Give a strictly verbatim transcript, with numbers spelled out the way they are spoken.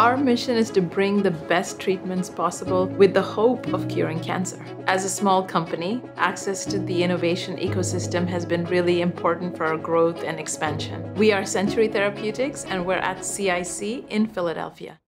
Our mission is to bring the best treatments possible with the hope of curing cancer. As a small company, access to the innovation ecosystem has been really important for our growth and expansion. We are Century Therapeutics and we're at C I C in Philadelphia.